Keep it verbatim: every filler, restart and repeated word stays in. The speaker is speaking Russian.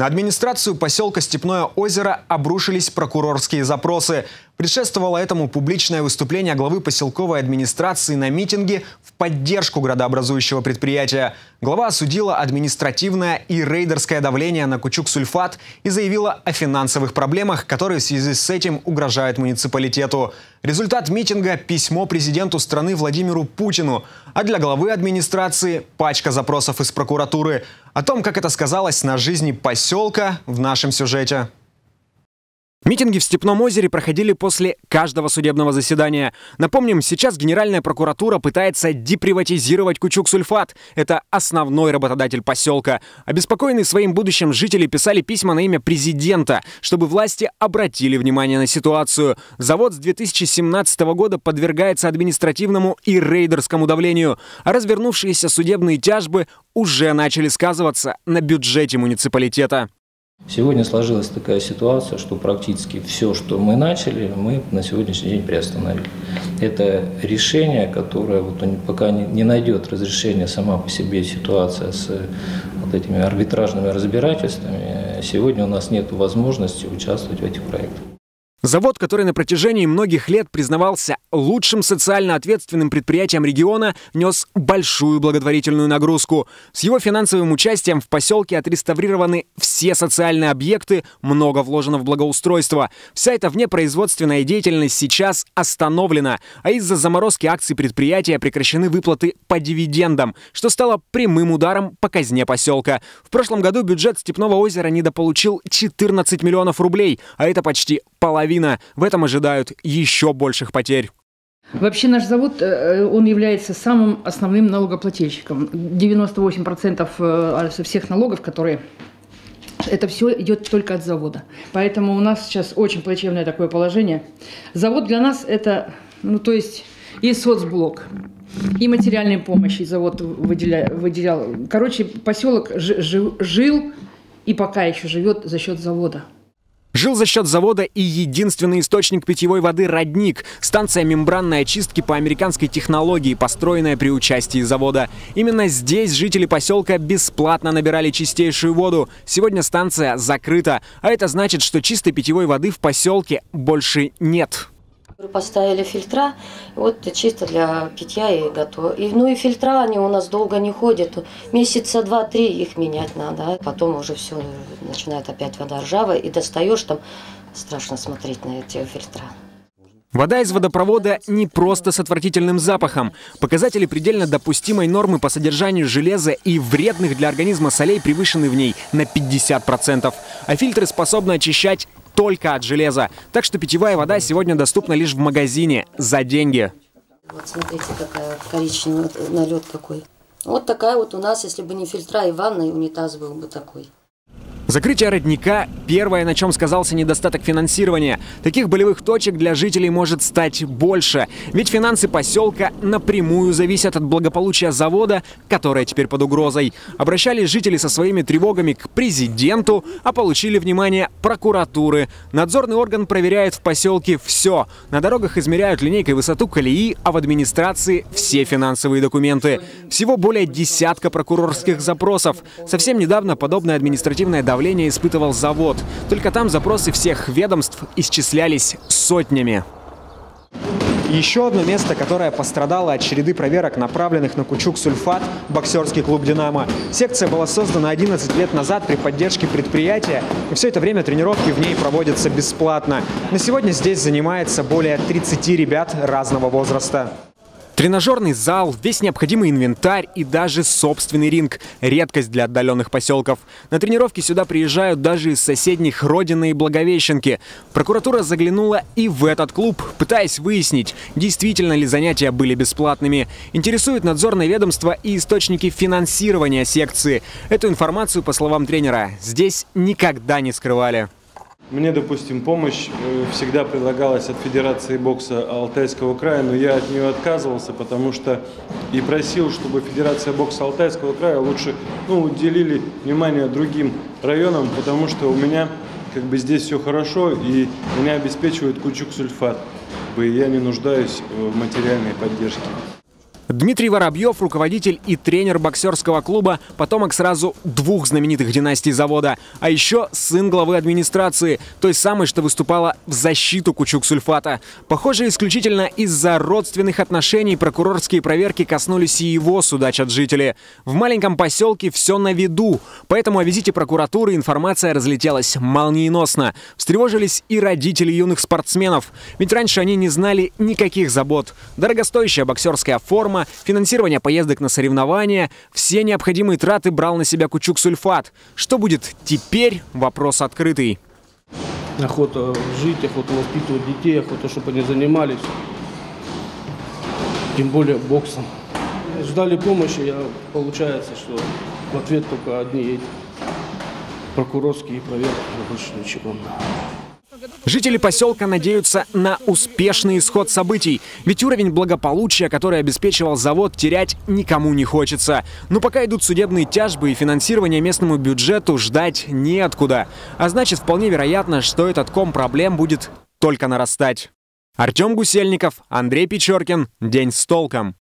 На администрацию поселка Степное озеро обрушились прокурорские запросы. Предшествовало этому публичное выступление главы поселковой администрации на митинге в поддержку градообразующего предприятия. Глава осудила административное и рейдерское давление на Кучуксульфат и заявила о финансовых проблемах, которые в связи с этим угрожают муниципалитету. Результат митинга – письмо президенту страны Владимиру Путину, а для главы администрации – пачка запросов из прокуратуры. О том, как это сказалось на жизни поселка, в нашем сюжете. Митинги в Степном озере проходили после каждого судебного заседания. Напомним, сейчас Генеральная прокуратура пытается деприватизировать Кучуксульфат. Это основной работодатель поселка. Обеспокоенные своим будущим жители писали письма на имя президента, чтобы власти обратили внимание на ситуацию. Завод с две тысячи семнадцатого года подвергается административному и рейдерскому давлению. А развернувшиеся судебные тяжбы уже начали сказываться на бюджете муниципалитета. Сегодня сложилась такая ситуация, что практически все, что мы начали, мы на сегодняшний день приостановили. Это решение, которое вот пока не найдет разрешения сама по себе ситуация с вот этими арбитражными разбирательствами, сегодня у нас нет возможности участвовать в этих проектах. Завод, который на протяжении многих лет признавался лучшим социально ответственным предприятием региона, нес большую благотворительную нагрузку. С его финансовым участием в поселке отреставрированы все социальные объекты, много вложено в благоустройство. Вся эта внепроизводственная деятельность сейчас остановлена, а из-за заморозки акций предприятия прекращены выплаты по дивидендам, что стало прямым ударом по казне поселка. В прошлом году бюджет Степного озера недополучил четырнадцать миллионов рублей, а это почти половина. В этом ожидают еще больших потерь. Вообще наш завод, он является самым основным налогоплательщиком. девяносто восемь процентов всех налогов, которые... Это все идет только от завода. Поэтому у нас сейчас очень плачевное такое положение. Завод для нас это, ну то есть, и соцблок, и материальные помощи завод выделя, выделял. Короче, поселок жил, жил и пока еще живет за счет завода. Жил за счет завода и единственный источник питьевой воды – родник. Станция мембранной очистки по американской технологии, построенная при участии завода. Именно здесь жители поселка бесплатно набирали чистейшую воду. Сегодня станция закрыта. А это значит, что чистой питьевой воды в поселке больше нет. Поставили фильтра, вот чисто для питья и готово. И, ну и фильтра они у нас долго не ходят, месяца два-три их менять надо. Потом уже все, начинает опять вода ржавая, и достаешь там, страшно смотреть на эти фильтра. Вода из водопровода не просто с отвратительным запахом. Показатели предельно допустимой нормы по содержанию железа и вредных для организма солей превышены в ней на пятьдесят процентов. А фильтры способны очищать только от железа. Так что питьевая вода сегодня доступна лишь в магазине за деньги. Вот смотрите, какая коричневая, налет какой. Вот такая вот у нас, если бы не фильтра и ванна, и унитаз был бы такой. Закрытие родника – первое, на чем сказался недостаток финансирования. Таких болевых точек для жителей может стать больше. Ведь финансы поселка напрямую зависят от благополучия завода, которое теперь под угрозой. Обращались жители со своими тревогами к президенту, а получили внимание прокуратуры. Надзорный орган проверяет в поселке все. На дорогах измеряют линейкой высоту колеи, а в администрации все финансовые документы. Всего более десятка прокурорских запросов. Совсем недавно подобное административное давление испытывал завод. Только там запросы всех ведомств исчислялись сотнями. Еще одно место, которое пострадало от череды проверок, направленных на Кучуксульфат, боксерский клуб «Динамо». Секция была создана одиннадцать лет назад при поддержке предприятия, и все это время тренировки в ней проводятся бесплатно. На сегодня здесь занимается более тридцати ребят разного возраста. Тренажерный зал, весь необходимый инвентарь и даже собственный ринг – редкость для отдаленных поселков. На тренировки сюда приезжают даже из соседних Родины и Благовещенки. Прокуратура заглянула и в этот клуб, пытаясь выяснить, действительно ли занятия были бесплатными. Интересует надзорное ведомство и источники финансирования секции. Эту информацию, по словам тренера, здесь никогда не скрывали. Мне, допустим, помощь всегда предлагалась от Федерации бокса Алтайского края, но я от нее отказывался, потому что и просил, чтобы Федерация бокса Алтайского края лучше, ну, уделили внимание другим районам, потому что у меня как бы здесь все хорошо и меня обеспечивает Кучуксульфат, и я не нуждаюсь в материальной поддержке. Дмитрий Воробьев, руководитель и тренер боксерского клуба, потомок сразу двух знаменитых династий завода. А еще сын главы администрации, той самой, что выступала в защиту Кучуксульфата. Похоже, исключительно из-за родственных отношений прокурорские проверки коснулись и его, судачат жители. В маленьком поселке все на виду, поэтому о визите прокуратуры информация разлетелась молниеносно. Встревожились и родители юных спортсменов, ведь раньше они не знали никаких забот. Дорогостоящая боксерская форма, финансирование поездок на соревнования, все необходимые траты брал на себя Кучуксульфат. Что будет теперь? Вопрос открытый. Охота жить, охота воспитывать детей, охота, чтобы они занимались. Тем более боксом. Ждали помощи, я, получается, что в ответ только одни эти прокурорские проверки, больше ничего. Жители поселка надеются на успешный исход событий, ведь уровень благополучия, который обеспечивал завод, терять никому не хочется. Но пока идут судебные тяжбы и финансирование местному бюджету ждать неоткуда. А значит, вполне вероятно, что этот ком проблем будет только нарастать. Артем Гусельников, Андрей Печеркин. День с толком.